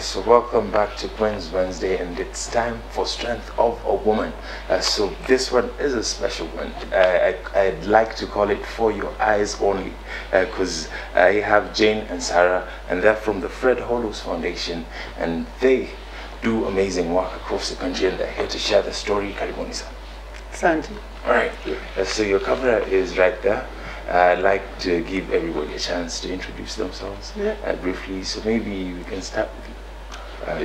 So welcome back to Gwen's Wednesday, and it's time for Strength of a Woman. So this one is a special one. I'd like to call it For Your Eyes Only, because I have Jane and Sarah, and they're from the Fred Hollows Foundation, and they do amazing work across the country, and they're here to share the story. Karibuni-san. Asante. All right. So your camera is right there. I'd like to give everybody a chance to introduce themselves briefly. So maybe we can start with you.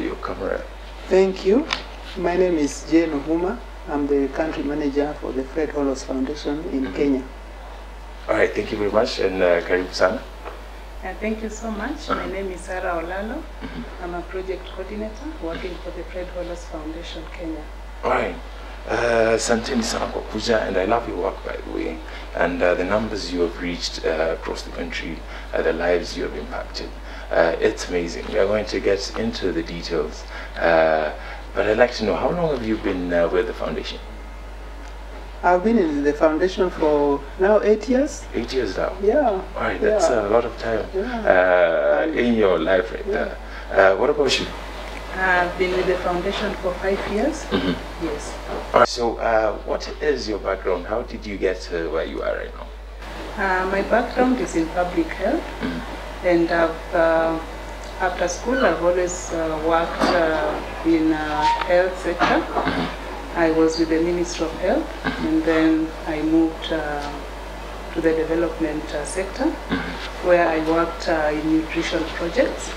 Your camera. Thank you. My name is Jane Ohuma. I'm the country manager for the Fred Hollows Foundation in Kenya. All right, thank you very much, and karibu sana. Thank you so much. My name is Sarah Olalo. I'm a project coordinator working for the Fred Hollows Foundation Kenya. All right. Asanteni sana kwa kuja, and I love your work, by the way, and the numbers you have reached across the country, the lives you have impacted. It's amazing. We are going to get into the details, but I'd like to know, how long have you been with the foundation? I've been in the foundation for now 8 years. 8 years now? Yeah. All right, that's a lot of time in your life right there. What about you? I've been with the foundation for 5 years. Yes. Right. So what is your background? How did you get to where you are right now? My background is in public health, and I've, after school I've always worked in the health sector. I was with the Ministry of Health, and then I moved to the development sector, where I worked in nutrition projects.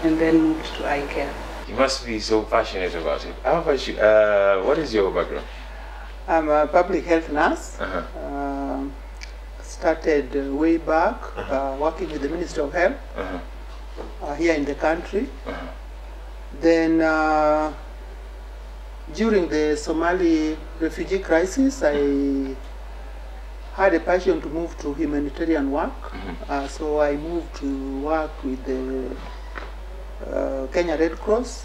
And then moved to eye care. You must be so passionate about it. How about you? What is your background? I'm a public health nurse. Started way back working with the Ministry of Health here in the country. Then during the Somali refugee crisis, I had a passion to move to humanitarian work. So I moved to work with the Kenya Red Cross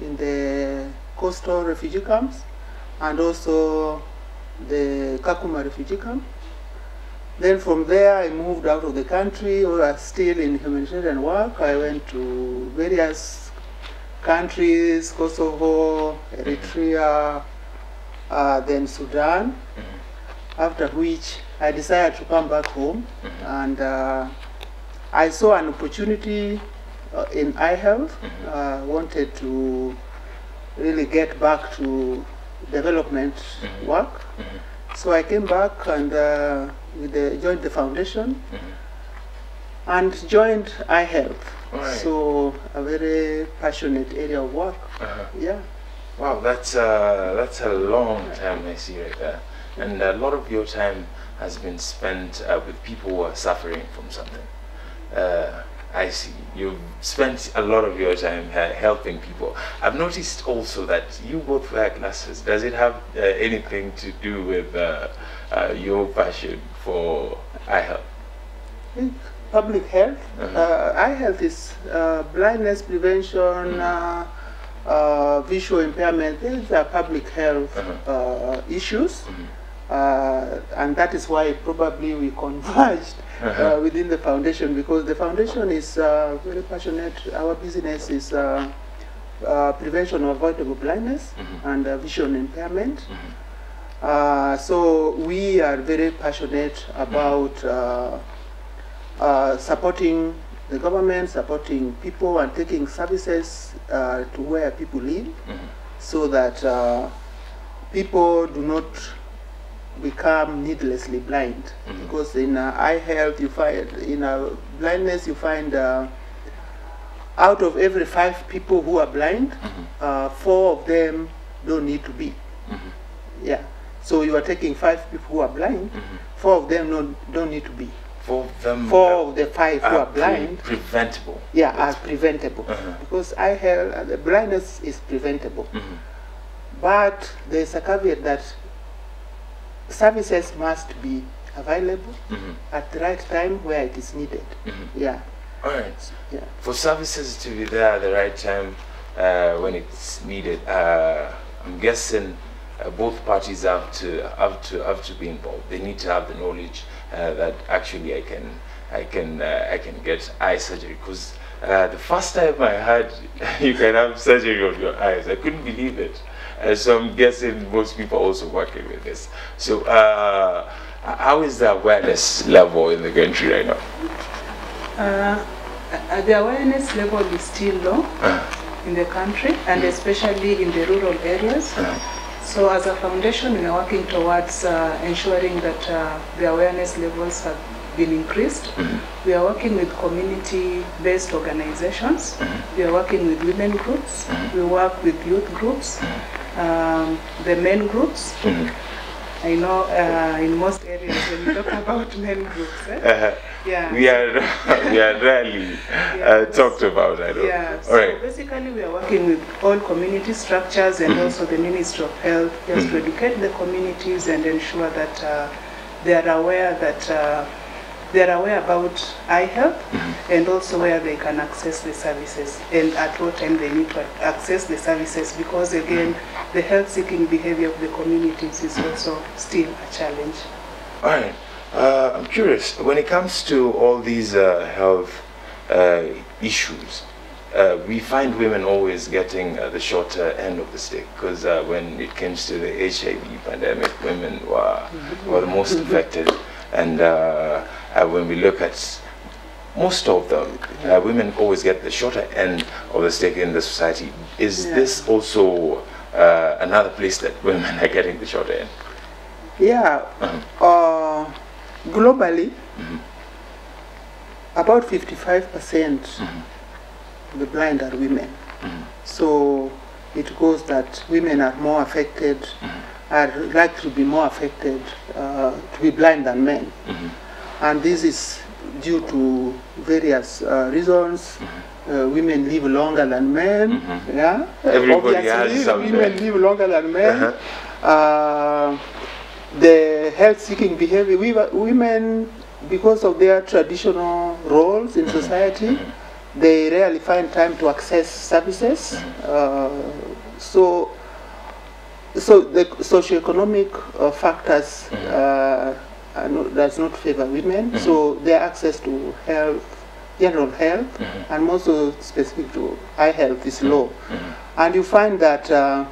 in the coastal refugee camps, and also the Kakuma refugee camp. Then from there I moved out of the country, or still in humanitarian work. I went to various countries: Kosovo, Eritrea, then Sudan, after which I decided to come back home, and I saw an opportunity in eye health. Wanted to really get back to development work. So I came back and joined the foundation and joined eye health. Right. So a very passionate area of work. Yeah. Wow, that's a long time I see right there, and a lot of your time has been spent with people who are suffering from something. I see. You've spent a lot of your time helping people. I've noticed also that you both wear glasses. Does it have anything to do with your passion for eye health? Public health. Eye health is blindness prevention, visual impairment. These are public health issues. And that is why probably we converged within the foundation, because the foundation is very passionate. Our business is prevention of avoidable blindness and vision impairment. So we are very passionate about supporting the government, supporting people, and taking services to where people live, so that people do not become needlessly blind, because in eye health you find, in blindness you find out of every 5 people who are blind, 4 of them don't need to be. Yeah, so you are taking 5 people who are blind, 4 of them don't need to be. 4 of them, 4 of the 5 who are blind, preventable. Yeah, are preventable, because eye health, the blindness is preventable, but there's a caveat that services must be available at the right time where it is needed. Yeah. All right. Yeah. For services to be there at the right time when it's needed, I'm guessing both parties have to be involved. They need to have the knowledge that actually I can get eye surgery, because The first time I heard you can have surgery on your eyes, I couldn't believe it. So I'm guessing most people also working with this. So how is the awareness level in the country right now? The awareness level is still low in the country, and especially in the rural areas. So as a foundation, we are working towards ensuring that the awareness levels have been increased. We are working with community-based organizations. We are working with women groups. We work with youth groups, the men groups. I know in most areas when we talk about men groups, we are rarely talked about. I don't. Yeah. So basically, we are working with all community structures and also the Ministry of Health, just to educate the communities and ensure that they are aware that about eye health and also where they can access the services and at what time they need to access the services, because again the health-seeking behavior of the communities is also still a challenge. All right, I'm curious, when it comes to all these health issues, we find women always getting the shorter end of the stick, because when it comes to the HIV pandemic, women were the most affected. And when we look at most of them, women always get the shorter end of the stick in the society. Is this also another place that women are getting the shorter end? Yeah. Globally, about 55% of the blind are women. So it goes that women are more affected, are likely to be more affected to be blind than men. And this is due to various reasons. Women live longer than men. Yeah, everybody has something. Women live longer than men. The health-seeking behavior, women, because of their traditional roles in society, they rarely find time to access services. So the socioeconomic factors does not favor women, so their access to health, general health, and also specific to eye health is low. And you find that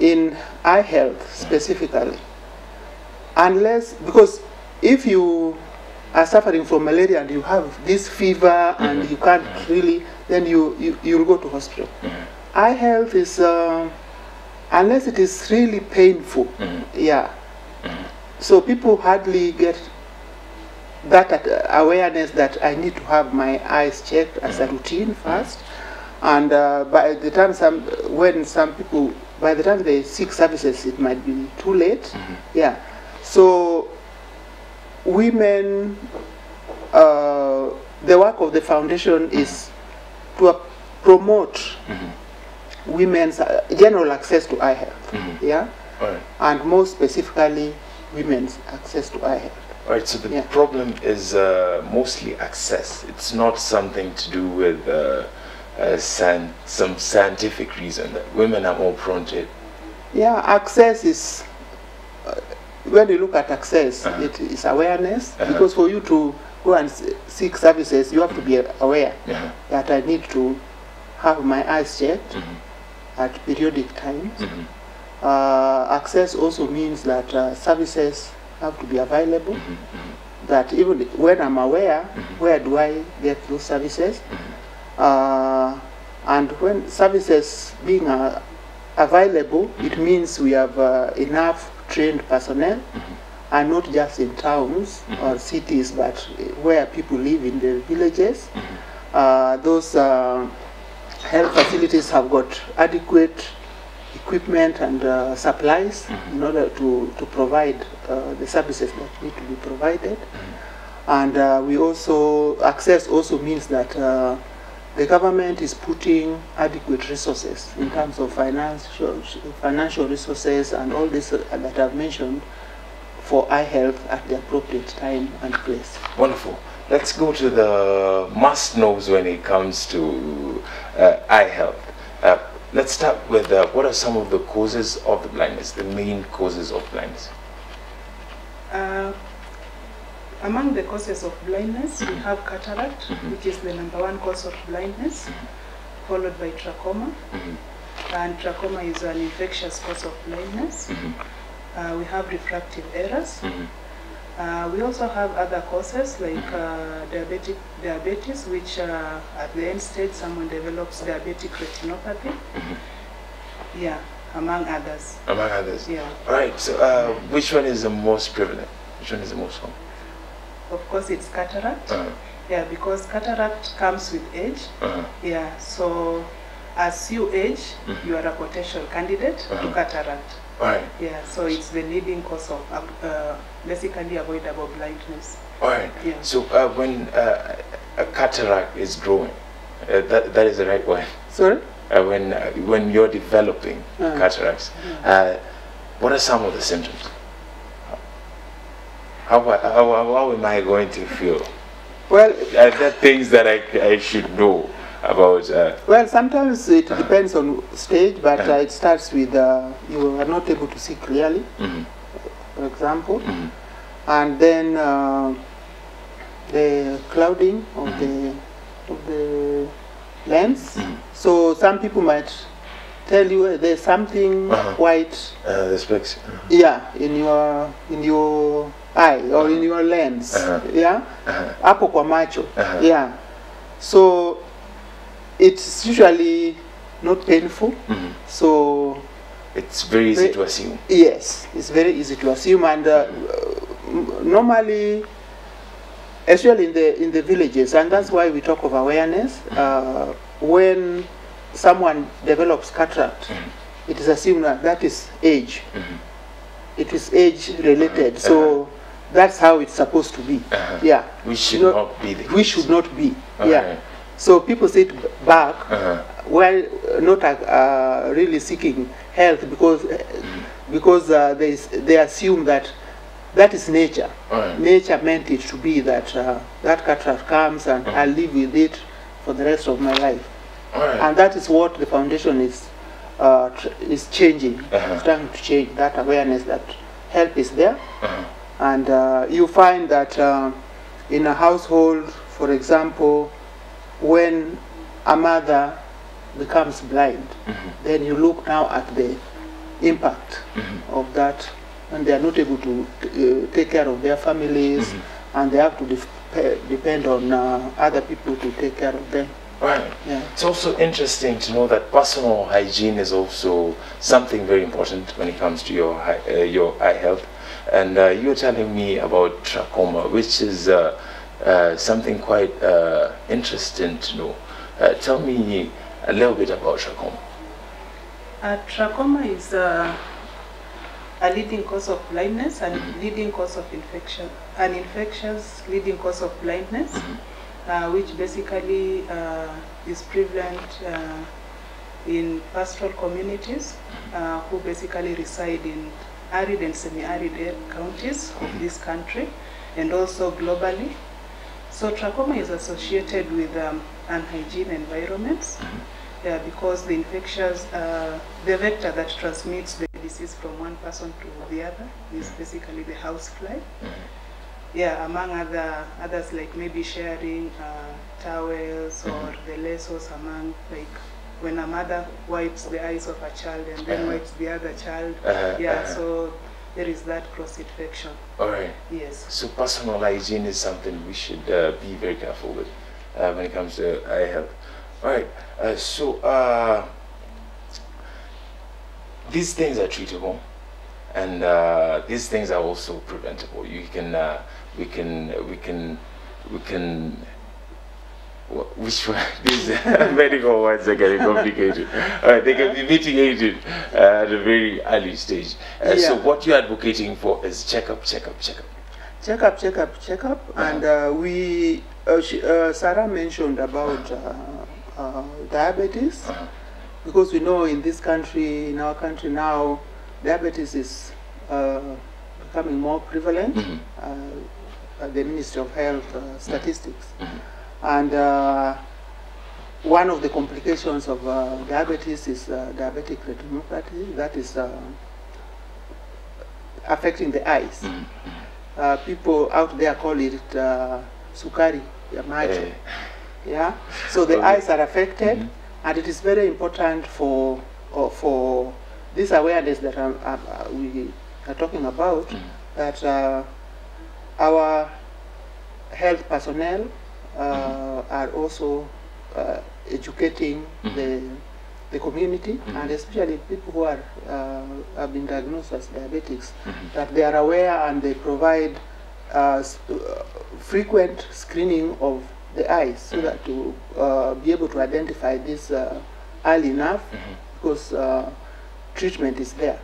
in eye health specifically, unless, because if you are suffering from malaria and you have this fever and you can't really, then you'll go to hospital. Eye health is, unless it is really painful, so people hardly get that awareness that I need to have my eyes checked as a routine first, and by the time some people they seek services, it might be too late. So women, the work of the foundation is to promote women's general access to eye health, and more specifically women's access to eye health. All right, so the problem is mostly access. It's not something to do with some scientific reason that women are more prone to it. Yeah, access is, when you look at access, it is awareness, because for you to go and seek services, you have to be aware that I need to have my eyes checked at periodic times. Access also means that services have to be available, that even when I'm aware, where do I get those services? And when services being available, it means we have enough trained personnel, and not just in towns or cities, but where people live in the villages. Those health facilities have got adequate equipment and supplies in order to provide the services that need to be provided. And access also means that the government is putting adequate resources in terms of financial resources and all this that I've mentioned for eye health at the appropriate time and place. Wonderful. Let's go to the must-knows when it comes to eye health. Let's start with what are some of the causes of the blindness, the main causes of blindness? Among the causes of blindness, we have cataract, which is the #1 cause of blindness, followed by trachoma. And trachoma is an infectious cause of blindness. We have refractive errors. We also have other causes like diabetes, which at the end stage someone develops diabetic retinopathy. Yeah, among others. Among others. Yeah. All right. So, which one is the most prevalent? Which one is the most common? Of course, it's cataract. Yeah, because cataract comes with age. Yeah. So, as you age, you are a potential candidate to cataract. Right. Yeah, so it's the leading cause of basically avoidable blindness. All right. Yeah. So when a cataract is growing, that is the right one. Sorry? When you're developing cataracts, what are some of the symptoms? How am I going to feel? Well, are there things that I should know about? Well, sometimes it depends on stage, but it starts with you are not able to see clearly, for example, and then the clouding of the lens. So some people might tell you there's something white, the specs. Yeah, in your eye or in your lens. Yeah, hapo kwa macho. Yeah, so it's usually not painful, so it's very easy to assume. Yes, it's very easy to assume, and normally, especially in the villages, and that's why we talk of awareness. When someone develops cataract, it is assumed that is age. It is age related, so that's how it's supposed to be. Yeah, we should not be. Okay. Yeah. So people sit back while not really seeking help because they assume that is nature. Nature meant it to be that cataract comes and I live with it for the rest of my life. And that is what the foundation is changing. It's trying to change that awareness that help is there. And you find that in a household, for example, when a mother becomes blind, then you look now at the impact of that, and they are not able to take care of their families, and they have to depend on other people to take care of them. Right. Yeah. It's also interesting to know that personal hygiene is also something very important when it comes to your eye health. And you were telling me about trachoma, which is something quite interesting to know. Tell me a little bit about trachoma. Trachoma is a leading cause of blindness and leading cause of infection, an infectious leading cause of blindness, which basically is prevalent in pastoral communities who basically reside in arid and semi-arid counties of this country and also globally. So trachoma is associated with unhygiene environments because the the vector that transmits the disease from one person to the other is basically the house fly. Yeah, among others like maybe sharing towels or the lessons among, like when a mother wipes the eyes of a child and then wipes the other child. So there is that cross-infection. All right. Yes. So personal hygiene is something we should be very careful with when it comes to eye health. All right. So these things are treatable, and these things are also preventable. You can, we can. Which one? These medical ones are getting complicated. All right, they can be mitigated at a very early stage. So what you're advocating for is checkup. And Sarah mentioned about diabetes, because we know in this country, in our country now, diabetes is becoming more prevalent. The Ministry of Health statistics. And one of the complications of diabetes is diabetic retinopathy, that is affecting the eyes. people out there call it sukari ya macho. Yeah, so the eyes are affected, and it is very important for this awareness that we are talking about, that our health personnel are also educating the community, and especially people who are have been diagnosed as diabetics, that they are aware and they provide frequent screening of the eyes, so that to be able to identify this early enough, because treatment is there,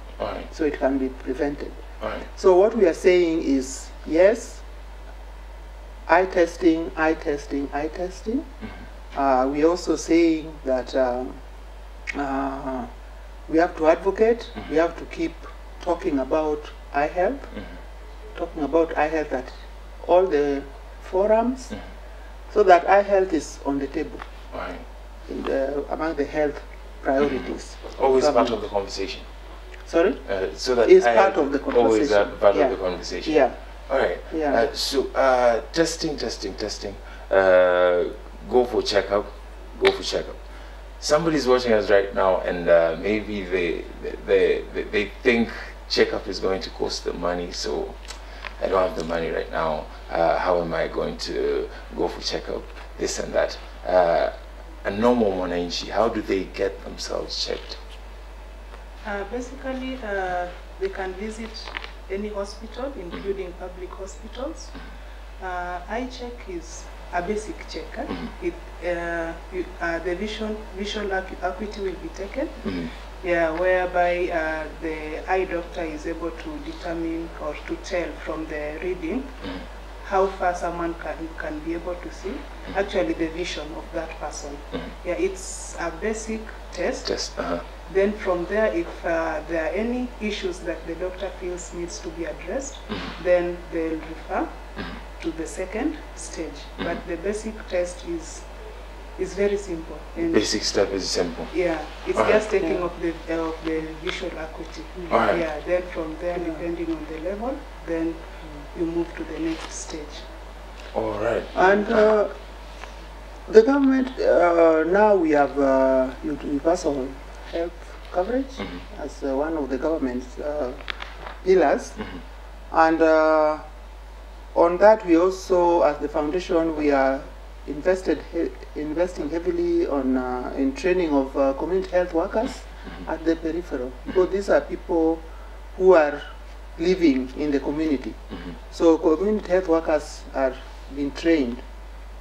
so it can be prevented. So what we are saying is, yes, eye testing, eye testing, eye testing. We are also saying that we have to advocate, we have to keep talking about eye health, talking about eye health at all the forums, so that eye health is on the table, among the health priorities. Always part of the conversation. Sorry? So that it's part of the conversation. Always part of the conversation. Yeah. All right. Yeah. So testing, testing, testing. Go for checkup. Go for checkup. Somebody's watching us right now, and maybe they think checkup is going to cost them money. So I don't have the money right now. How am I going to go for checkup? This and that. A normal mwananchi, how do they get themselves checked? Basically, they can visit any hospital, including public hospitals. Eye check is a basic check. The visual acuity will be taken, whereby the eye doctor is able to determine or to tell from the reading how far someone can be able to see, actually the vision of that person. It's a basic test. Then from there, if there are any issues that the doctor feels needs to be addressed, then they'll refer to the second stage. But the basic test is very simple. And basic step is simple. Yeah, it's just taking of the visual acuity. Yeah, then from there, depending on the level, then you move to the next stage. All right. And the government, now we have universal health coverage as one of the government's pillars. And on that, we also, as the foundation, we are investing heavily on in training of community health workers at the peripheral. So these are people who are living in the community. So community health workers are being trained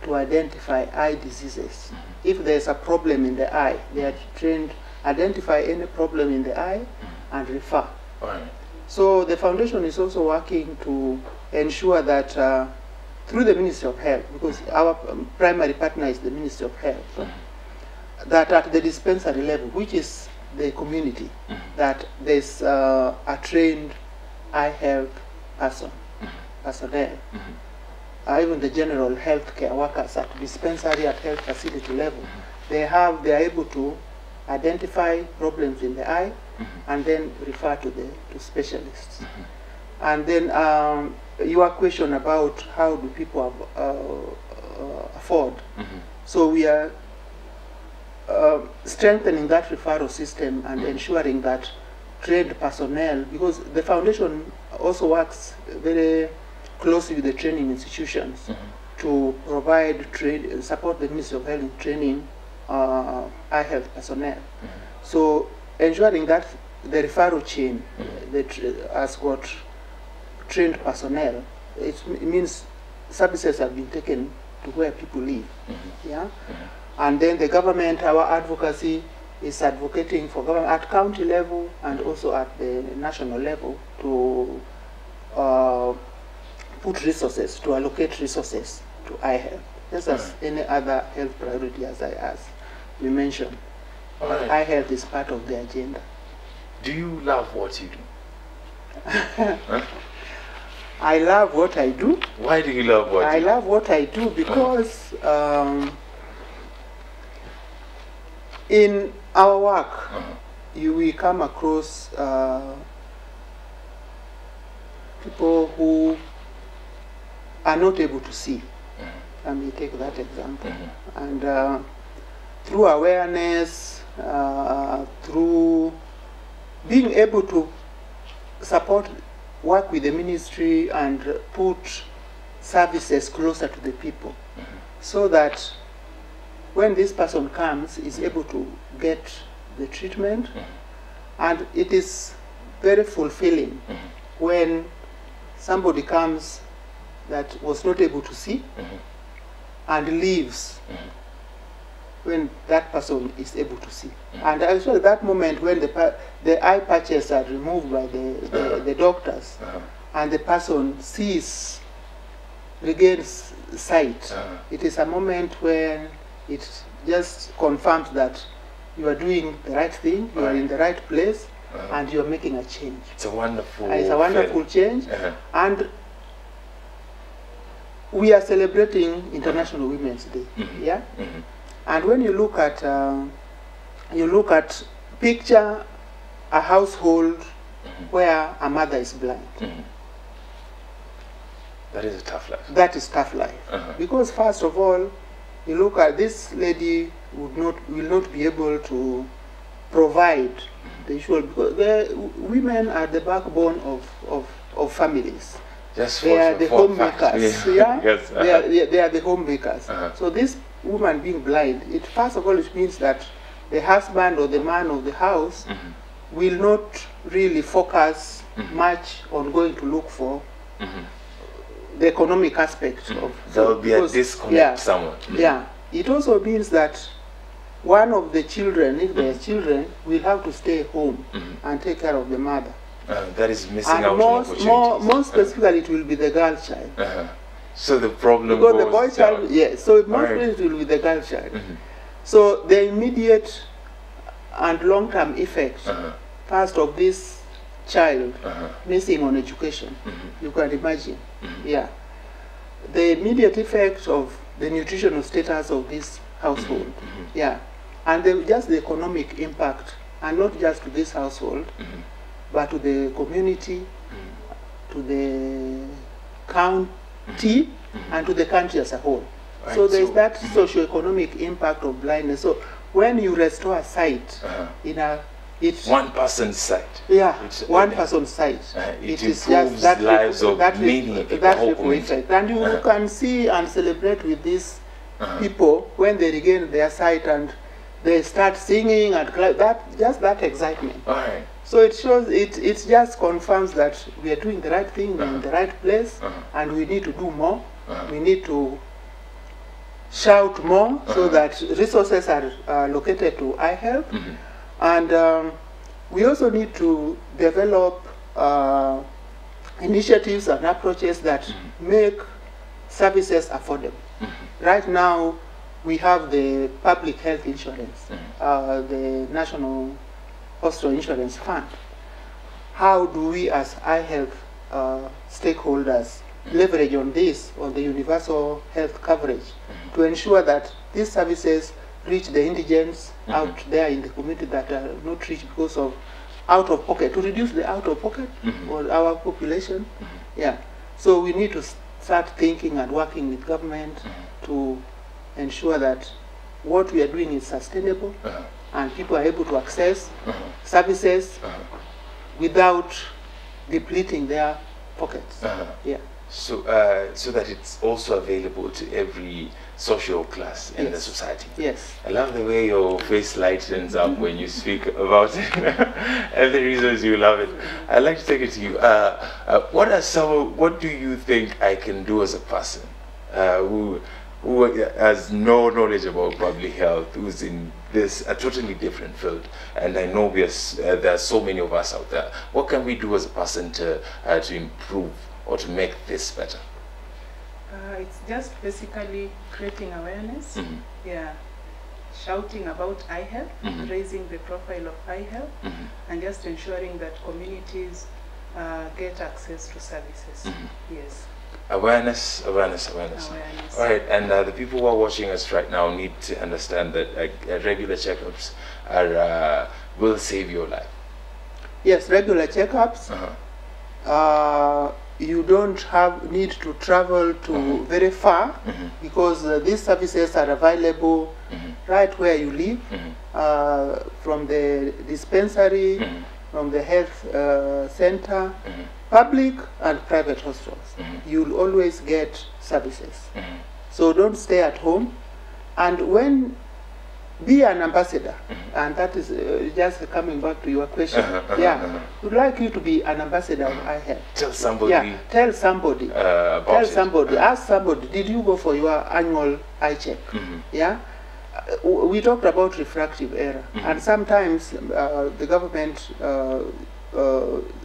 to identify eye diseases. If there's a problem in the eye, they are trained identify any problem in the eye and refer. So the foundation is also working to ensure that through the Ministry of Health, because our primary partner is the Ministry of Health, that at the dispensary level, which is the community, that there's a trained eye health personnel. Even the general health care workers at dispensary, at health facility level, they are able to identify problems in the eye and then refer to specialists. And then your question about how do people afford. So we are strengthening that referral system and ensuring that trained personnel, because the foundation also works very closely with the training institutions to provide support the Ministry of Health in training eye health personnel. So ensuring that the referral chain has got trained personnel, it means services have been taken to where people live. And then the government, our advocacy is advocating for government at county level and also at the national level to put resources, to allocate resources to eye health, just as any other health priority as we mentioned. Eye health is part of the agenda. Do you love what you do? I love what I do. Why do you love what you do? I love what I do because in our work, we come across people who are not able to see. Mm-hmm. Let me take that example. Mm-hmm. And through awareness, through being able to support, work with the ministry and put services closer to the people, mm-hmm. so that when this person comes, is able to get the treatment, mm-hmm. and it is very fulfilling mm-hmm. when somebody comes that was not able to see mm-hmm. and leaves mm-hmm. when that person is able to see. Mm-hmm. And actually that moment when the eye patches are removed by the doctors uh-huh. and the person sees, regains sight, uh-huh. it is a moment when it just confirms that you are doing the right thing, you are in the right place, uh-huh. and you are making a change. It's a wonderful change. Uh-huh. And we are celebrating International mm-hmm. Women's Day. Mm-hmm. Yeah? Mm-hmm. And when you look at picture a household mm-hmm. where a mother is blind. Mm-hmm. That is a tough life. That is tough life. Uh-huh. Because first of all, you look at this lady will not be able to provide mm-hmm. the usual, because the women are the backbone of families. Just they are the homemakers. Yeah. Yeah? Yes. Uh-huh. they are the homemakers. Uh-huh. So this woman being blind, it first of all it means that the husband or the man of the house mm-hmm. will not really focus mm-hmm. much on going to look for mm-hmm. the economic aspect mm-hmm. of there will be a disconnect yeah, somewhere. Mm-hmm. Yeah. It also means that one of the children, if mm-hmm. there are children, will have to stay home mm-hmm. and take care of the mother. That is missing and out more specifically it will be the girl child. Uh-huh. So the problem because goes the boy down. Child yes, so most right. it will be the girl child. Mm-hmm. So the immediate and long term effect uh-huh. first of this child uh-huh. missing on education. Mm-hmm. You can imagine. Mm-hmm. Yeah. The immediate effect of the nutritional status of this household. Mm-hmm. Yeah. And just the economic impact, and not just to this household mm-hmm. but to the community, mm-hmm. to the county mm-hmm. and to the country as a whole. Right. So there's that mm-hmm. socioeconomic impact of blindness. So when you restore sight uh-huh. in a one person's sight. Yeah, one person's sight. It is just that lives of many people. And you uh-huh. can see and celebrate with these uh-huh. people when they regain their sight and they start singing and that just that excitement. All right. So it shows it just confirms that we are doing the right thing, we're in the right place, and we need to do more. We need to shout more so that resources are located to eye health. Mm-hmm. And we also need to develop initiatives and approaches that mm-hmm. make services affordable. Mm-hmm. Right now, we have the public health insurance, mm-hmm. The National Postal Insurance Fund. How do we as eye health stakeholders mm-hmm. leverage on this, on the universal health coverage, mm-hmm. to ensure that these services reach the indigents mm-hmm. out there in the community that are not reached because of out-of-pocket, to reduce the out-of-pocket mm-hmm. for our population? Mm-hmm. Yeah. So we need to start thinking and working with government mm-hmm. to ensure that what we are doing is sustainable uh-huh. and people are able to access uh-huh. services uh-huh. without depleting their pockets. Uh-huh. Yeah. So, so that it's also available to every social class in yes. the society. Yes. I love the way your face lightens up when you speak about it, and the reasons you love it. I'd like to take it to you. What do you think I can do as a person who has no knowledge about public health, who's in this a totally different field, and I know there are so many of us out there. What can we do as a person to improve or to make this better? It's just basically creating awareness, mm-hmm. yeah, shouting about eye health, mm-hmm. raising the profile of eye health, mm-hmm. and just ensuring that communities get access to services. Mm-hmm. Yes. Awareness, awareness, awareness, awareness. All right, and the people who are watching us right now need to understand that regular checkups will save your life. Yes, regular checkups. Uh-huh. you don't need to travel to very far because these services are available right where you live, from the dispensary, from the health center, public and private hospitals. You'll always get services. So don't stay at home, and when be an ambassador, and that is just coming back to your question. We'd like you to be an ambassador of eye health. Tell somebody. Yeah, tell somebody. Tell somebody. Ask somebody. Did you go for your annual eye check? Yeah. We talked about refractive error, and sometimes the government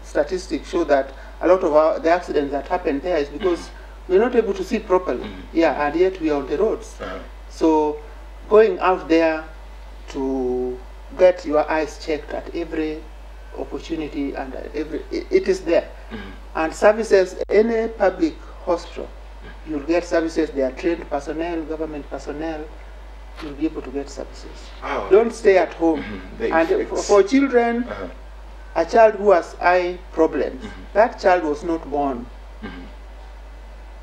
statistics show that a lot of the accidents that happen there is because we're not able to see properly. Yeah, and yet we are on the roads. So going out there to get your eyes checked at every opportunity and at every, it is there. And services, any public hospital, you'll get services. They are trained personnel, government personnel, you'll be able to get services. Don't stay at home. And for children, a child who has eye problems, that child was not born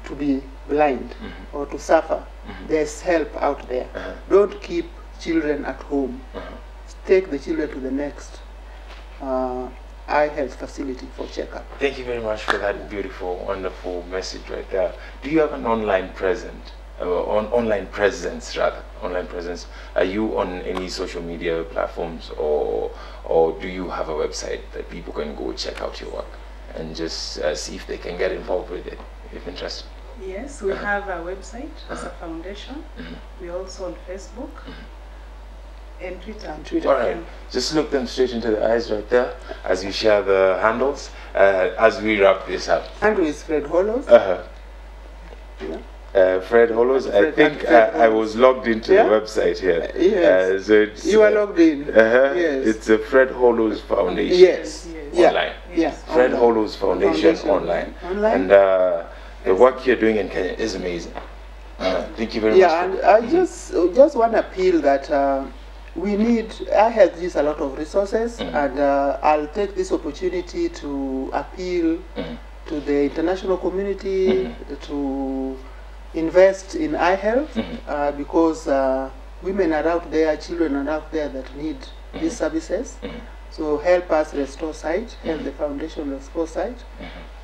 to be blind or to suffer. There's help out there. Don't keep children at home. Take the children to the next eye health facility for checkup. Thank you very much for that beautiful, wonderful message right there. Do you have an online presence? Online presence. Are you on any social media platforms, or do you have a website that people can go check out your work and just see if they can get involved with it, if interested? Yes, we have a website as a foundation. We're also on Facebook and Twitter. All right, just look them straight into the eyes right there as you share the handles as we wrap this up. Andrew is Fred Hollows. Fred Hollows, I think I was logged into the website here. So it's, you are logged in. It's the Fred Hollows Foundation. Online. Fred Hollows Foundation, online. And the work you're doing in Kenya is amazing. Thank you very much. Yeah, and I just want to appeal that we need, I have used a lot of resources, and I'll take this opportunity to appeal to the international community to invest in eye health, because women are out there, children are out there that need these services. So help us restore sight, help the foundation restore sight.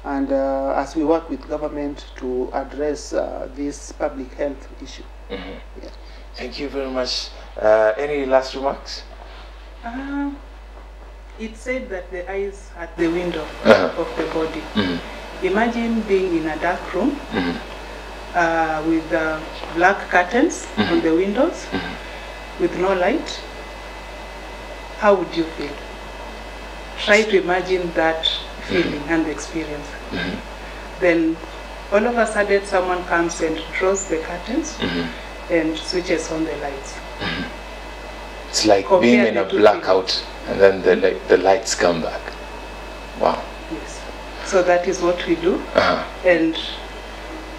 And as we work with government to address this public health issue. Thank you very much. Any last remarks? It said that the eyes at the window of the body. Imagine being in a dark room with black curtains on the windows, with no light. How would you feel? Try to imagine that feeling and experience. Then all of a sudden someone comes and draws the curtains and switches on the lights. It's like being in a blackout and then the lights come back. Wow. Yes. So that is what we do, and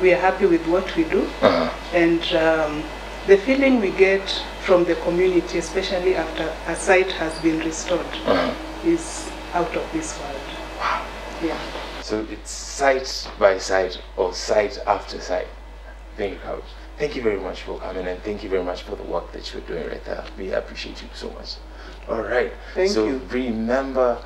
we are happy with what we do, and the feeling we get from the community, especially after a sight has been restored, is out of this world. Yeah. So it's sight by sight or sight after sight. Thank you very much for coming, and thank you very much for the work that you're doing right there. We appreciate you so much. All right. Thank you. Remember,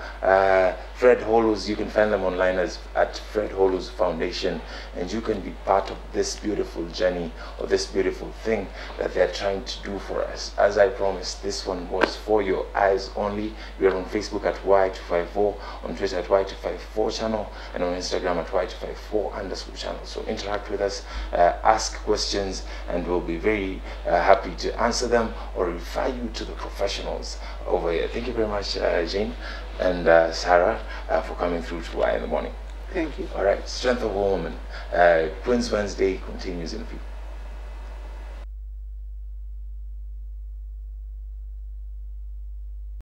Fred Hollows, you can find them online as at Fred Hollows Foundation, and you can be part of this beautiful journey or this beautiful thing that they're trying to do for us. As I promised, this one was for your eyes only. We are on Facebook at Y254, on Twitter at Y254 channel, and on Instagram at Y254_channel. So interact with us, ask questions, and we'll be very happy to answer them or refer you to the professionals over here. Thank you very much, Jane and Sarah, for coming through to Why in the Morning. Thank you. All right, Strength of a Woman. Queen's Wednesday continues in a few.